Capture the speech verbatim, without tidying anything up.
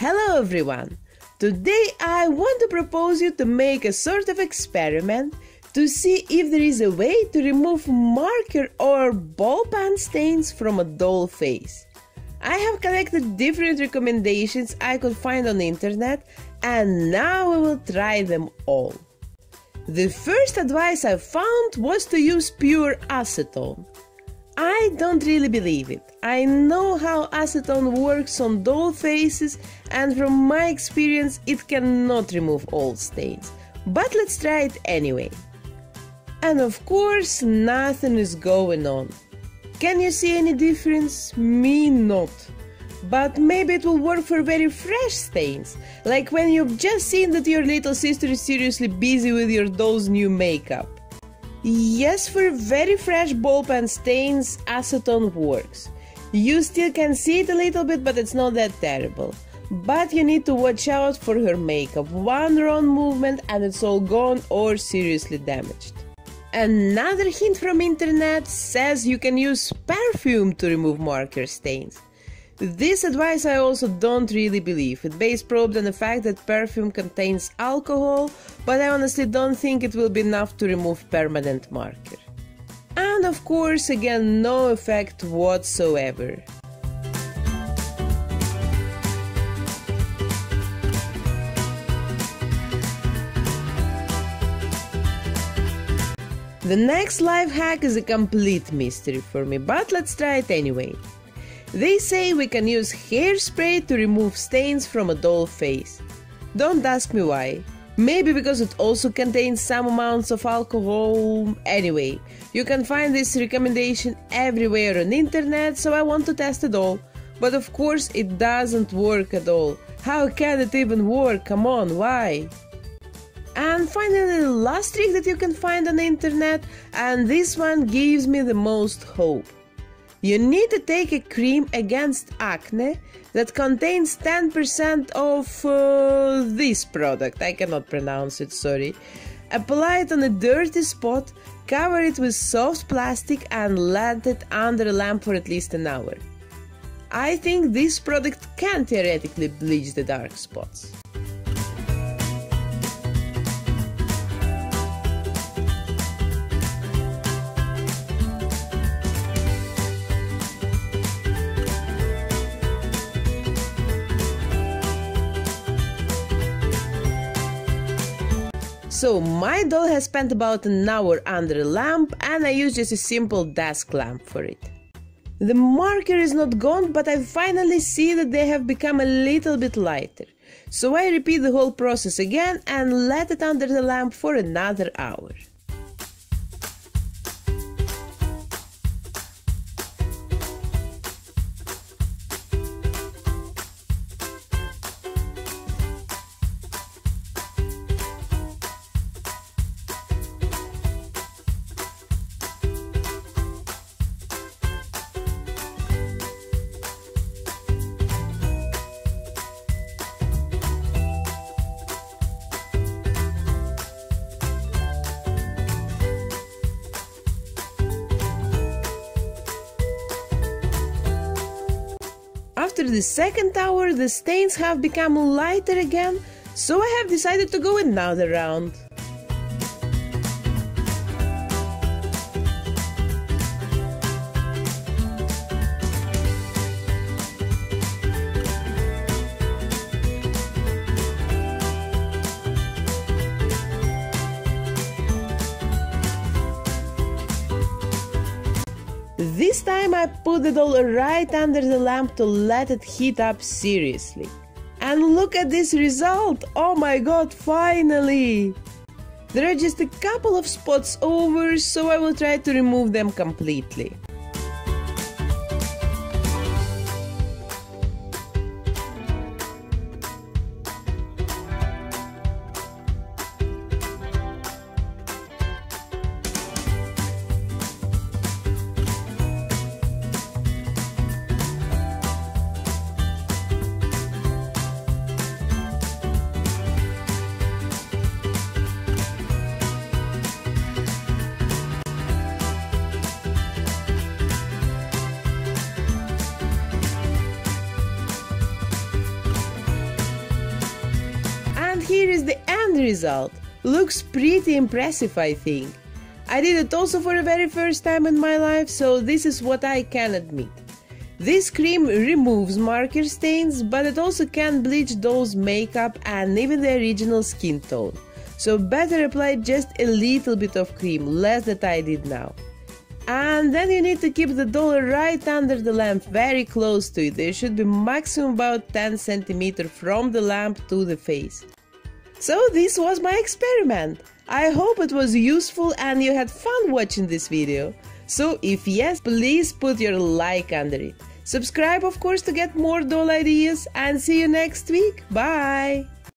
Hello everyone! Today I want to propose you to make a sort of experiment to see if there is a way to remove marker or ball pen stains from a doll face. I have collected different recommendations I could find on the internet and now we will try them all. The first advice I found was to use pure acetone. I don't really believe it. I know how acetone works on doll faces and from my experience it cannot remove all stains. But let's try it anyway. And of course nothing is going on. Can you see any difference? Me not. But maybe it will work for very fresh stains. Like when you've just seen that your little sister is seriously busy with your doll's new makeup. Yes, for very fresh ball pen stains, acetone works. You still can see it a little bit, but it's not that terrible. But you need to watch out for her makeup. One wrong movement and it's all gone or seriously damaged. Another hint from internet says you can use perfume to remove marker stains. This advice I also don't really believe. It's based probably on the fact that perfume contains alcohol, but I honestly don't think it will be enough to remove permanent marker. And of course, again, no effect whatsoever. The next life hack is a complete mystery for me, but let's try it anyway. They say we can use hairspray to remove stains from a doll face. Don't ask me why. Maybe because it also contains some amounts of alcohol. Anyway, you can find this recommendation everywhere on internet, so I want to test it all. But of course it doesn't work at all. How can it even work? Come on, why? And finally, the last trick that you can find on the internet, and this one gives me the most hope. You need to take a cream against acne that contains ten percent of uh, this product, I cannot pronounce it, sorry. Apply it on a dirty spot, cover it with soft plastic and let it under a lamp for at least an hour. I think this product can theoretically bleach the dark spots. So my doll has spent about an hour under a lamp and I use just a simple desk lamp for it. The marker is not gone, but I finally see that they have become a little bit lighter. So I repeat the whole process again and let it under the lamp for another hour. After the second hour, the stains have become lighter again, so I have decided to go another round. This time I put the doll right under the lamp to let it heat up seriously. And look at this result! Oh my god, finally! There are just a couple of spots over, so I will try to remove them completely. end result. Looks pretty impressive, I think. I did it also for the very first time in my life, so this is what I can admit. This cream removes marker stains, but it also can bleach those makeup and even the original skin tone. So better apply just a little bit of cream, less than I did now. And then you need to keep the doll right under the lamp, very close to it. It should be maximum about ten centimeters from the lamp to the face. So this was my experiment. I hope it was useful and you had fun watching this video. So if yes, please put your like under it. Subscribe of course to get more doll ideas and see you next week. Bye!